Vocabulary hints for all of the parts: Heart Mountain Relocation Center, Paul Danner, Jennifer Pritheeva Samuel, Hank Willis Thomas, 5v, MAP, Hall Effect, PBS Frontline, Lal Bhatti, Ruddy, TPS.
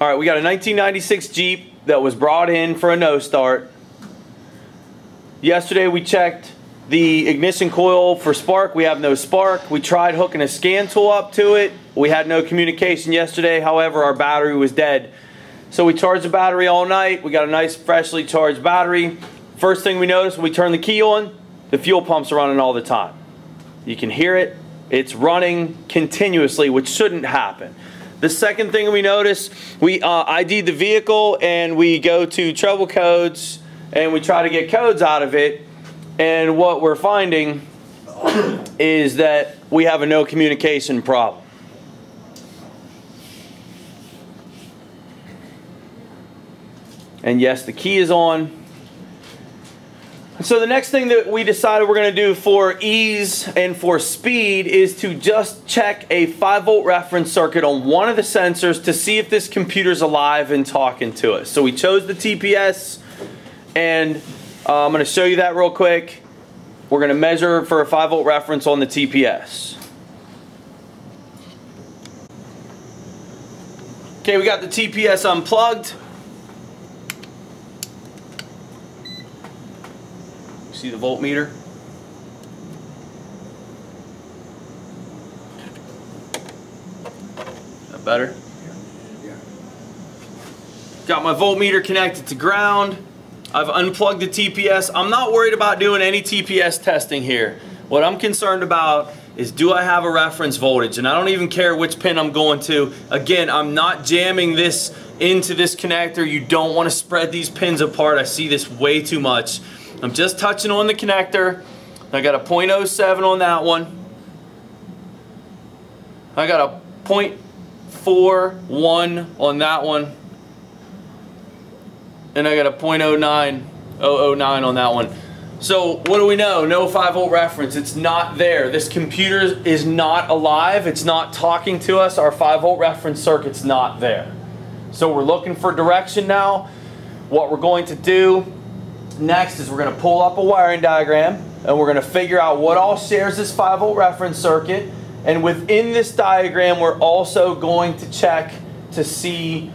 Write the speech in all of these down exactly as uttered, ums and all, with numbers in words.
All right, we got a nineteen ninety-six Jeep that was brought in for a no start. Yesterday we checked the ignition coil for spark. We have no spark. We tried hooking a scan tool up to it. We had no communication yesterday. However, our battery was dead. So we charged the battery all night. We got a nice freshly charged battery. First thing we noticed when we turn the key on, the fuel pumps are running all the time. You can hear it. It's running continuously, which shouldn't happen. The second thing we noticed, we uh, I D'd the vehicle and we go to trouble codes and we try to get codes out of it. And what we're finding is that we have a no communication problem. And yes, the key is on. So the next thing that we decided we're going to do for ease and for speed is to just check a five volt reference circuit on one of the sensors to see if this computer's alive and talking to us. So we chose the T P S, and Uh, I'm going to show you that real quick. We're going to measure for a five volt reference on the T P S. Okay, we got the T P S unplugged. See the voltmeter? Is that better? Yeah. Got my voltmeter connected to ground. I've unplugged the T P S. I'm not worried about doing any T P S testing here. What I'm concerned about is, do I have a reference voltage? And I don't even care which pin I'm going to. Again, I'm not jamming this into this connector. You don't want to spread these pins apart. I see this way too much. I'm just touching on the connector. I got a point oh seven on that one. I got a point four one on that one. And I got a point oh nine oh oh nine on that one. So what do we know? No five volt reference. It's not there. This computer is not alive. It's not talking to us. Our five volt reference circuit's not there. So we're looking for direction now. What we're going to do next is we're going to pull up a wiring diagram and we're going to figure out what all shares this five volt reference circuit. And within this diagram, we're also going to check to see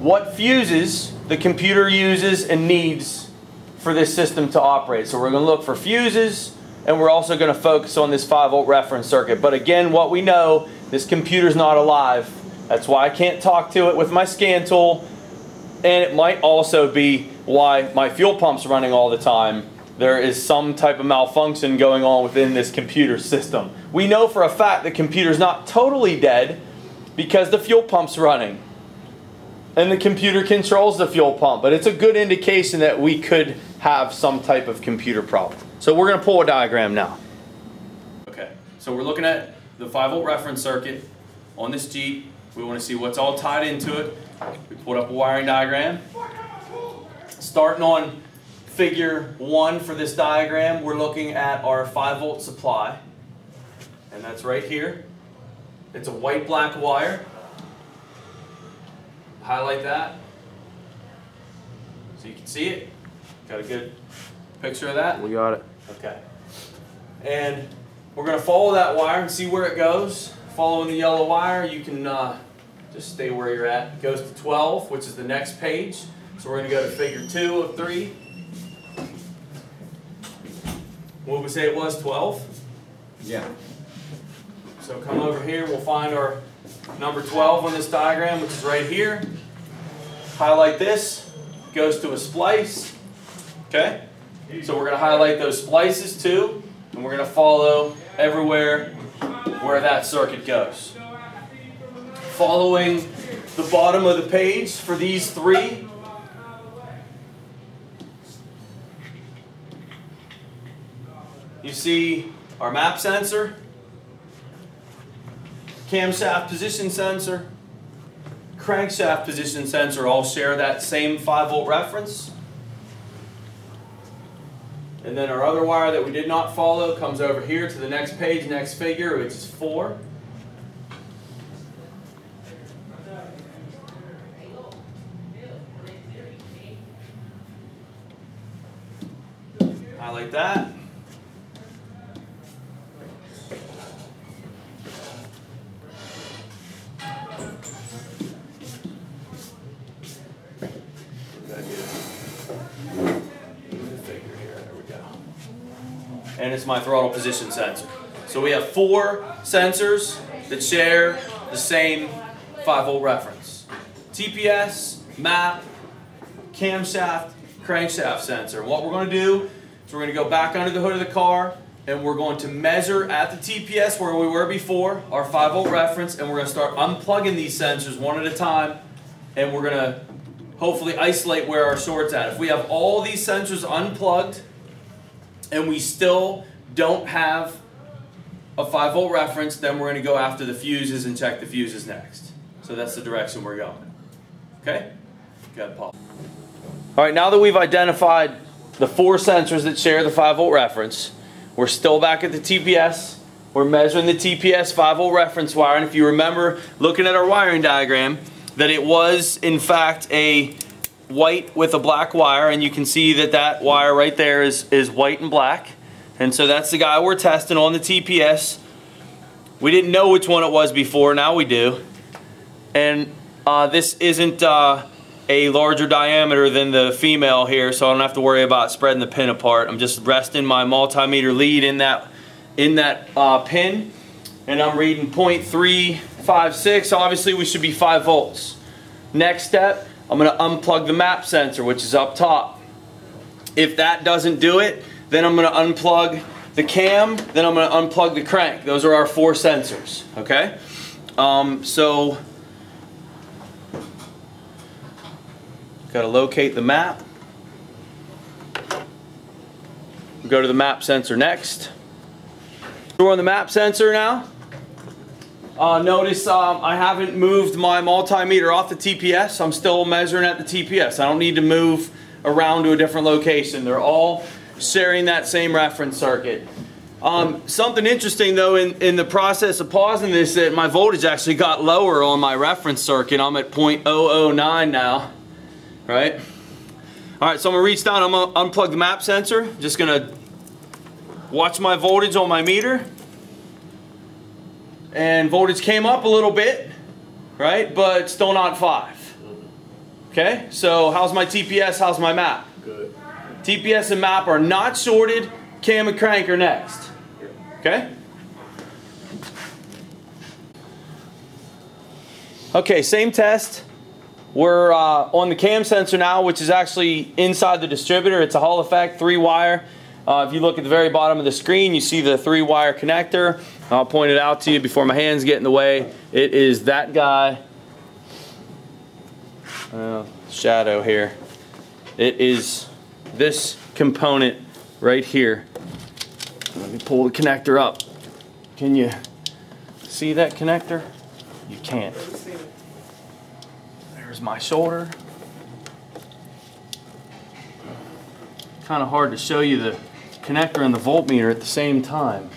what fuses the computer uses and needs for this system to operate. So we're going to look for fuses, and we're also going to focus on this five volt reference circuit. But again, what we know, this computer's not alive. That's why I can't talk to it with my scan tool, and it might also be why my fuel pump's running all the time. There is some type of malfunction going on within this computer system. We know for a fact the computer's not totally dead because the fuel pump's running. And the computer controls the fuel pump, but it's a good indication that we could have some type of computer problem. So we're going to pull a diagram now. Okay, so we're looking at the five volt reference circuit on this Jeep. We want to see what's all tied into it. We pulled up a wiring diagram. Starting on figure one for this diagram, we're looking at our five volt supply. And that's right here. It's a white black wire. Highlight that so you can see it. Got a good picture of that? We got it. Okay. And we're going to follow that wire and see where it goes. Following the yellow wire, you can uh, just stay where you're at. It goes to twelve, which is the next page. So we're going to go to figure two of three. What did we say it was? twelve? Yeah. So come over here, we'll find our number twelve on this diagram, which is right here. Highlight this, goes to a splice. Okay? So we're going to highlight those splices too, and we're going to follow everywhere where that circuit goes. Following the bottom of the page for these three, you see our MAP sensor, camshaft position sensor, crankshaft position sensor all share that same five volt reference. And then our other wire that we did not follow comes over here to the next page, next figure, which is four. Highlight that. and it's my throttle position sensor. So we have four sensors that share the same five volt reference. T P S, MAP, camshaft, crankshaft sensor. And what we're going to do is we're going to go back under the hood of the car and we're going to measure at the T P S where we were before, our five volt reference, and we're going to start unplugging these sensors one at a time, and we're going to hopefully isolate where our short's at. If we have all these sensors unplugged and we still don't have a five volt reference, then we're going to go after the fuses and check the fuses next. So that's the direction we're going. Okay? Go ahead, Paul. All right, now that we've identified the four sensors that share the five volt reference, we're still back at the T P S. We're measuring the T P S five volt reference wire, and if you remember looking at our wiring diagram, that it was in fact a white with a black wire, and you can see that that wire right there is, is white and black. And so that's the guy we're testing on the T P S. We didn't know which one it was before, now we do. And uh, this isn't uh, a larger diameter than the female here, so I don't have to worry about spreading the pin apart. I'm just resting my multimeter lead in that, in that uh, pin, and I'm reading point three five six, obviously we should be five volts. Next step, I'm going to unplug the MAP sensor, which is up top. If that doesn't do it, then I'm going to unplug the cam, then I'm going to unplug the crank. Those are our four sensors, okay? Um, so, got to locate the MAP. We'll go to the MAP sensor next. We're on the MAP sensor now. Uh, notice um, I haven't moved my multimeter off the T P S. I'm still measuring at the T P S. I don't need to move around to a different location. They're all sharing that same reference circuit. Um, something interesting though in, in the process of pausing this, that my voltage actually got lower on my reference circuit. I'm at point zero zero nine now, right? Alright, so I'm going to reach down, I'm going to unplug the MAP sensor. Just going to watch my voltage on my meter. And voltage came up a little bit, right? But still not five. Okay, so how's my T P S, how's my MAP? Good. T P S and MAP are not shorted, cam and crank are next. Okay? Okay, same test. We're uh, on the cam sensor now, which is actually inside the distributor. It's a Hall Effect, three wire. Uh, if you look at the very bottom of the screen, you see the three wire connector. I'll point it out to you before my hands get in the way. It is that guy, uh, shadow here. It is this component right here. Let me pull the connector up. Can you see that connector? You can't. There's my shoulder. Kind of hard to show you the connector and the voltmeter at the same time.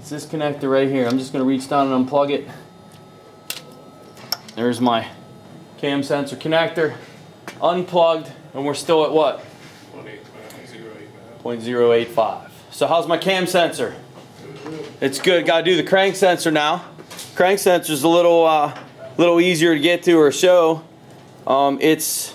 It's this connector right here. I'm just going to reach down and unplug it. There's my cam sensor connector, unplugged, and we're still at what? point zero eight five. So how's my cam sensor? It's good. Got to do the crank sensor now. Crank sensor is a little, uh, little easier to get to or show. Um, it's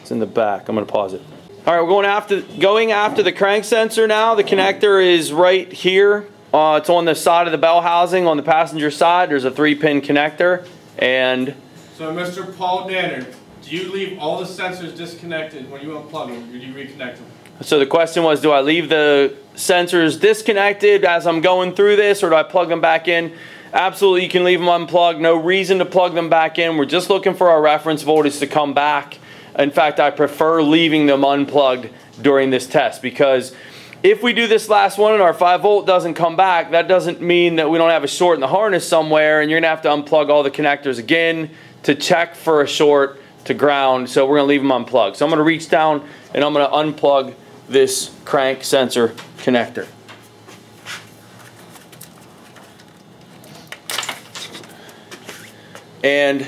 it's in the back. I'm going to pause it. All right, we're going after, going after the crank sensor now. The connector is right here. Uh, it's on the side of the bell housing on the passenger side. There's a three-pin connector. And so, Mister Paul Danner, do you leave all the sensors disconnected when you unplug them, or do you reconnect them? So the question was, do I leave the sensors disconnected as I'm going through this, or do I plug them back in? Absolutely, you can leave them unplugged. No reason to plug them back in. We're just looking for our reference voltage to come back. In fact, I prefer leaving them unplugged during this test, because if we do this last one and our five volt doesn't come back, that doesn't mean that we don't have a short in the harness somewhere, and you're going to have to unplug all the connectors again to check for a short to ground, so we're going to leave them unplugged. So I'm going to reach down and I'm going to unplug this crank sensor connector. And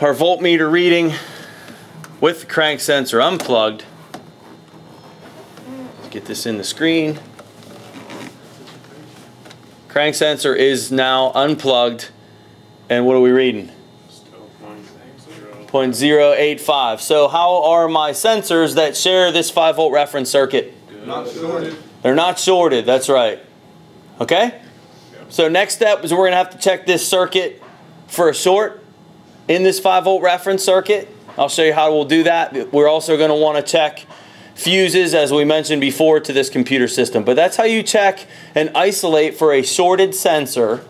our voltmeter reading with the crank sensor unplugged. Let's get this in the screen. Crank sensor is now unplugged, and what are we reading? zero point zero eight five. So how are my sensors that share this five volt reference circuit? They're not shorted. They're not shorted, that's right. Okay? So next step is we're going to have to check this circuit for a short in this five volt reference circuit. I'll show you how we'll do that. We're also going to want to check fuses, as we mentioned before, to this computer system. But that's how you check and isolate for a shorted sensor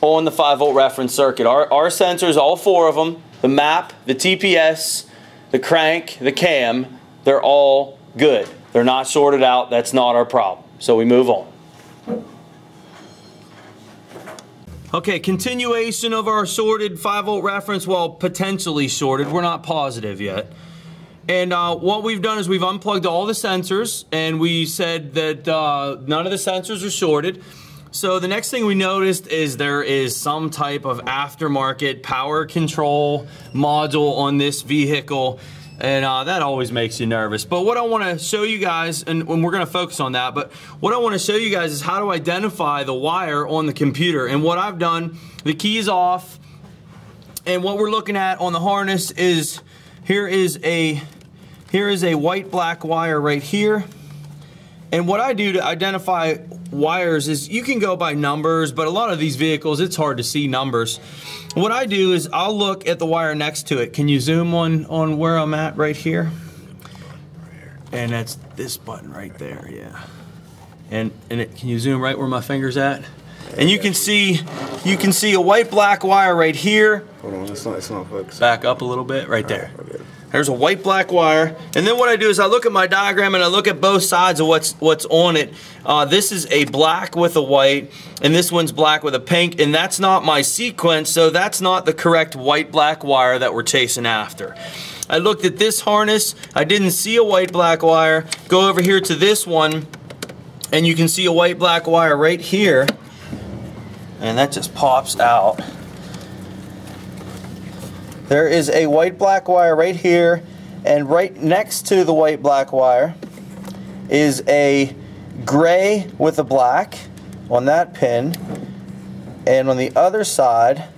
on the five volt reference circuit. Our, our sensors, all four of them, the MAP, the T P S, the crank, the cam, they're all good. They're not shorted out. That's not our problem. So we move on. Okay, continuation of our shorted five volt reference, well, potentially shorted. We're not positive yet. And uh, what we've done is we've unplugged all the sensors, and we said that uh, none of the sensors are shorted. So the next thing we noticed is there is some type of aftermarket power control module on this vehicle, and uh, that always makes you nervous. But what I want to show you guys, and, and we're going to focus on that, but what I want to show you guys is how to identify the wire on the computer. And what I've done, the key is off, and what we're looking at on the harness is here is a Here is a white black wire right here. And what I do to identify wires is you can go by numbers, but a lot of these vehicles, it's hard to see numbers. What I do is I'll look at the wire next to it. Can you zoom on, on where I'm at right here? And that's this button right there, yeah. And, and it, can you zoom right where my finger's at? And you can see you can see a white black wire right here. Hold on, it's not, it's not focused. Back up a little bit, right there. There's a white black wire, and then what I do is I look at my diagram and I look at both sides of what's what's on it. Uh, this is a black with a white, and this one's black with a pink, and that's not my sequence, so that's not the correct white black wire that we're chasing after. I looked at this harness, I didn't see a white black wire. Go over here to this one, and you can see a white black wire right here, and that just pops out. There is a white black wire right here, and right next to the white black wire is a gray with a black on that pin, and on the other side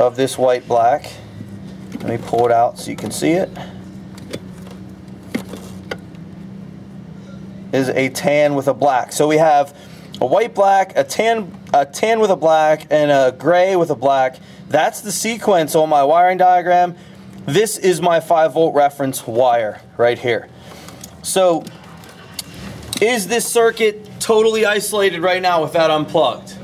of this white black, let me pull it out so you can see it, is a tan with a black. So we have a white black, a tan, a tan with a black, and a gray with a black. That's the sequence on my wiring diagram. This is my five volt reference wire right here. So, is this circuit totally isolated right now with that unplugged?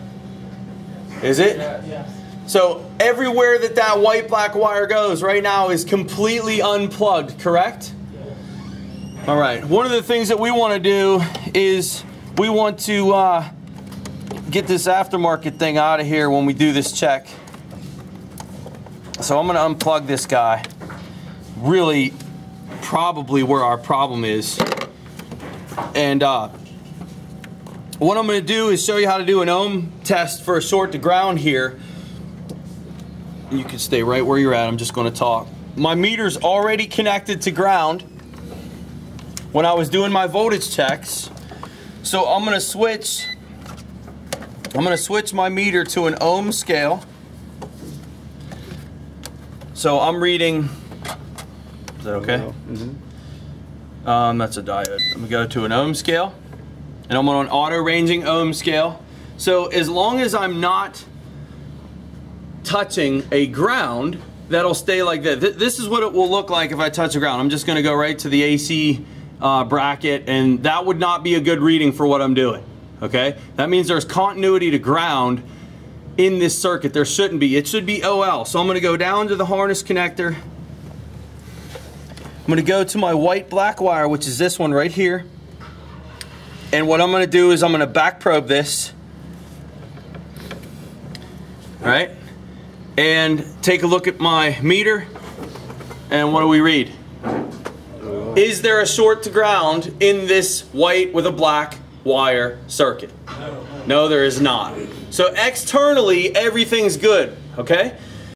Is it? Yes. So, everywhere that that white black wire goes right now is completely unplugged, correct? Yes. All right, one of the things that we want to do is we want to uh, get this aftermarket thing out of here when we do this check. So I'm going to unplug this guy, really probably where our problem is. And uh, what I'm going to do is show you how to do an ohm test for a short to ground here. You can stay right where you're at, I'm just going to talk. My meter's already connected to ground when I was doing my voltage checks. So I'm going to switch, I'm going to switch my meter to an ohm scale. So I'm reading, is that okay? Mm-hmm. um, that's a diode. I'm going to go to an ohm scale, and I'm on an auto-ranging ohm scale. So as long as I'm not touching a ground, that'll stay like that. Th this is what it will look like if I touch a ground. I'm just going to go right to the A C uh, bracket, and that would not be a good reading for what I'm doing, okay? That means there's continuity to ground in this circuit. There shouldn't be. It should be O L. So I'm going to go down to the harness connector. I'm going to go to my white black wire, which is this one right here. And what I'm going to do is I'm going to back probe this. All right? And take a look at my meter. And what do we read? Is there a short to ground in this white with a black wire circuit? No, there is not. So externally, everything's good, okay?